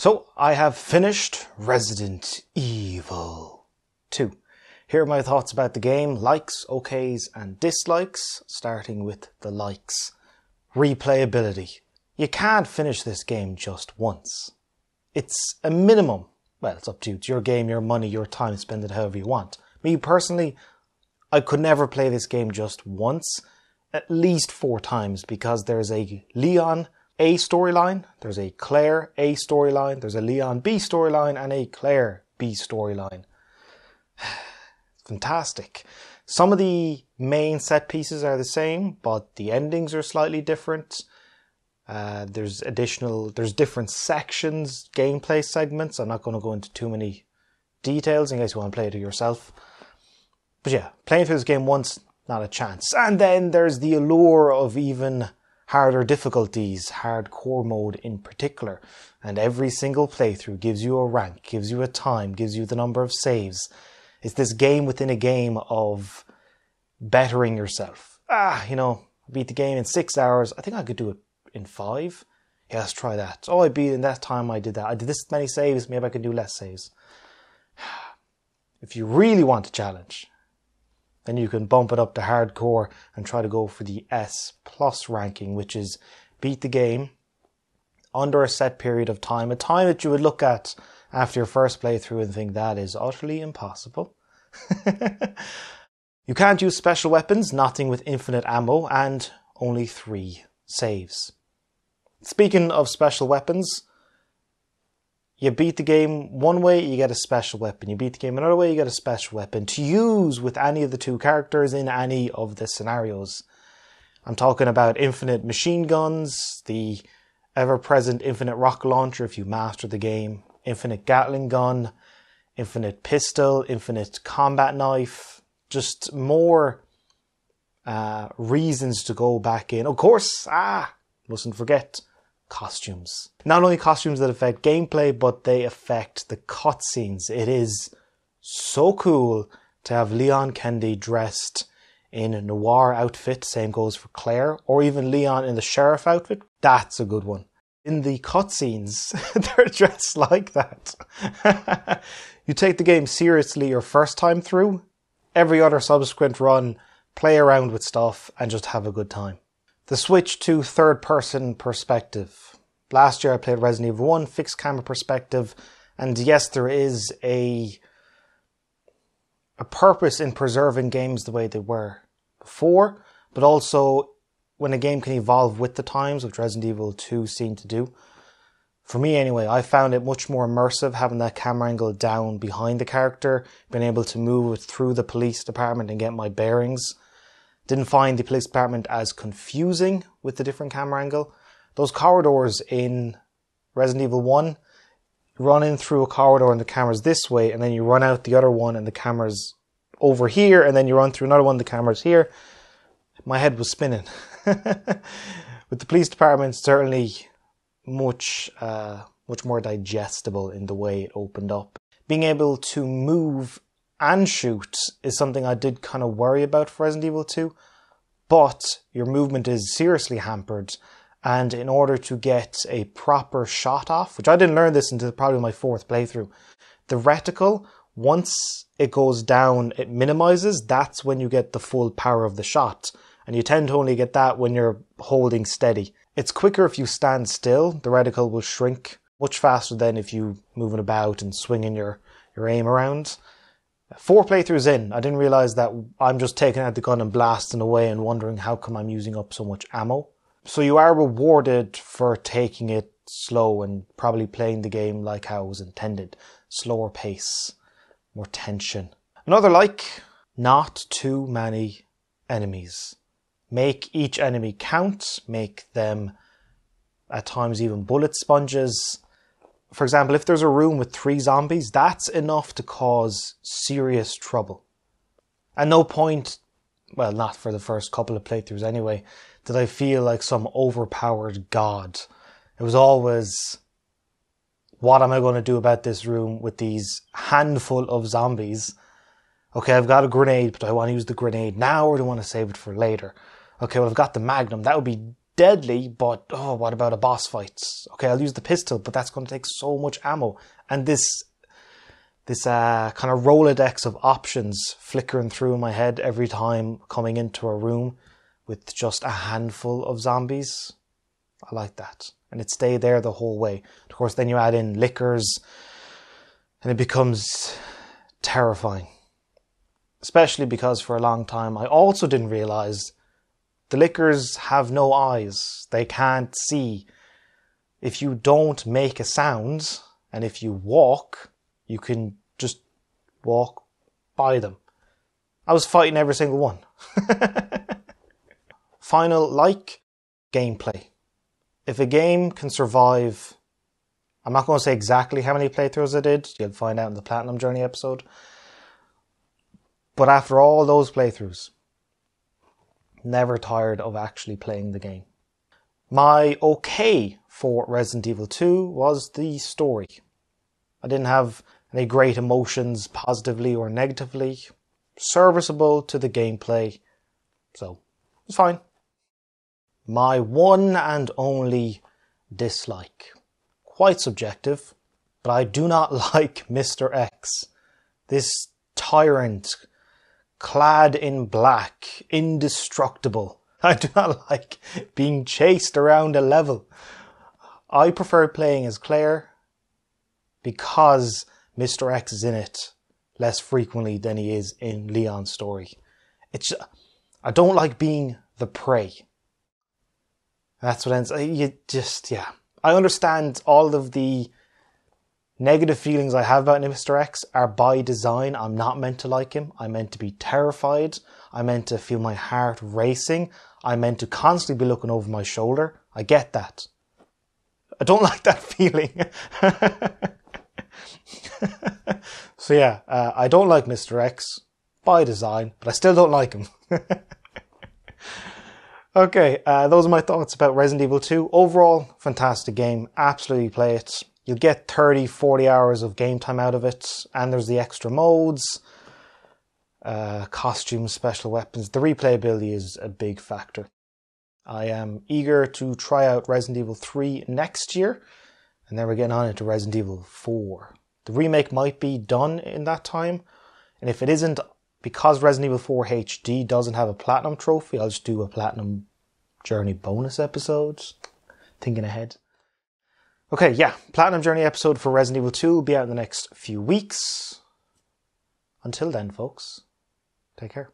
So, I have finished Resident Evil 2. Here are my thoughts about the game, likes, okays and dislikes, starting with the likes. Replayability. You can't finish this game just once. It's a minimum. Well, it's up to you. It's your game, your money, your time, spend it however you want. Me personally, I could never play this game just once, at least 4 times, because there's a Leon A storyline, there's a Claire A storyline, there's a Leon B storyline, and a Claire B storyline. Fantastic. Some of the main set pieces are the same, but the endings are slightly different. There's different sections, gameplay segments. I'm not going to go into too many details in case you want to play it yourself. But yeah, playing through this game once, not a chance. And then there's the allure of even harder difficulties, hardcore mode in particular, and every single playthrough gives you a rank, gives you a time, gives you the number of saves. It's this game within a game of bettering yourself. You know, I beat the game in 6 hours, I think I could do it in 5. Yeah, let's try that. Oh, I beat in that time, I did that. I did this many saves, maybe I can do less saves. If you really want a challenge, then you can bump it up to hardcore and try to go for the S+ ranking, which is beat the game under a set period of time, a time that you would look at after your first playthrough and think that is utterly impossible. You can't use special weapons, nothing with infinite ammo, and only 3 saves. Speaking of special weapons, you beat the game one way, you get a special weapon. You beat the game another way, you get a special weapon to use with any of the 2 characters in any of the scenarios. I'm talking about infinite machine guns, the ever-present infinite rocket launcher if you master the game, infinite Gatling gun, infinite pistol, infinite combat knife, just more reasons to go back in. Of course, mustn't forget, costumes. Not only costumes that affect gameplay, but they affect the cutscenes. It is so cool to have Leon Kennedy dressed in a noir outfit, same goes for Claire, or even Leon in the sheriff outfit. That's a good one. In the cutscenes, they're dressed like that. You take the game seriously your first time through, every other subsequent run, play around with stuff and just have a good time. The switch to third-person perspective. Last year I played Resident Evil 1, fixed camera perspective, and yes, there is a purpose in preserving games the way they were before, but also when a game can evolve with the times, which Resident Evil 2 seemed to do. For me anyway, I found it much more immersive having that camera angle down behind the character, being able to move it through the police department and get my bearings. Didn't find the police department as confusing with the different camera angle. Those corridors in Resident Evil 1, run in through a corridor and the camera's this way, and then you run out the other one and the camera's over here, and then you run through another one, the camera's here. My head was spinning. With the police department, certainly much more digestible in the way it opened up. Being able to move and shoot is something I did kind of worry about for Resident Evil 2, but your movement is seriously hampered, and in order to get a proper shot off, which I didn't learn this until probably my 4th playthrough, the reticle, once it goes down, it minimizes. That's when you get the full power of the shot, and you tend to only get that when you're holding steady. It's quicker if you stand still, the reticle will shrink much faster than if you move it about and swinging your aim around. 4 playthroughs in, I didn't realise that I'm just taking out the gun and blasting away and wondering how come I'm using up so much ammo. So you are rewarded for taking it slow and probably playing the game like how it was intended. Slower pace, more tension. Another like, not too many enemies. Make each enemy count, make them at times even bullet sponges. For example, if there's a room with 3 zombies, that's enough to cause serious trouble. At no point, well, not for the first couple of playthroughs anyway, did I feel like some overpowered god. It was always, what am I going to do about this room with these handful of zombies? Okay, I've got a grenade, but do I want to use the grenade now or do I want to save it for later? Okay, well, I've got the magnum. That would be deadly, but oh, what about a boss fight? Okay, I'll use the pistol, but that's going to take so much ammo. And this kind of Rolodex of options flickering through in my head every time coming into a room with just a handful of zombies. I like that. And it stayed there the whole way. Of course, then you add in liquors and it becomes terrifying. Especially because for a long time I also didn't realise the liquors have no eyes. They can't see. If you don't make a sound and if you walk, you can just walk by them. I was fighting every single one. Final like, gameplay. If a game can survive, I'm not going to say exactly how many playthroughs I did, you'll find out in the Platinum Journey episode. But after all those playthroughs, never tired of actually playing the game. My okay for Resident Evil 2 was the story. I didn't have any great emotions positively or negatively. Serviceable to the gameplay, so it's fine. My one and only dislike. Quite subjective, but I do not like Mr. X. This tyrant, clad in black, indestructible. I do not like being chased around a level. I prefer playing as Claire because Mr. X is in it less frequently than he is in Leon's story. It's, I don't like being the prey. That's what ends. You just, yeah. I understand all of the negative feelings I have about Mr. X are by design. I'm not meant to like him. I'm meant to be terrified. I'm meant to feel my heart racing. I'm meant to constantly be looking over my shoulder. I get that. I don't like that feeling. So yeah, I don't like Mr. X by design, but I still don't like him. Okay, those are my thoughts about Resident Evil 2. Overall, fantastic game. Absolutely play it. You'll get 30-40 hours of game time out of it. And there's the extra modes, costumes, special weapons. The replayability is a big factor. I am eager to try out Resident Evil 3 next year. And then we're getting on into Resident Evil 4. The remake might be done in that time. And if it isn't, because Resident Evil 4 HD doesn't have a Platinum trophy, I'll just do a Platinum Journey bonus episode. Thinking ahead. Okay, yeah. Platinum Journey episode for Resident Evil 2 will be out in the next few weeks. Until then, folks, take care.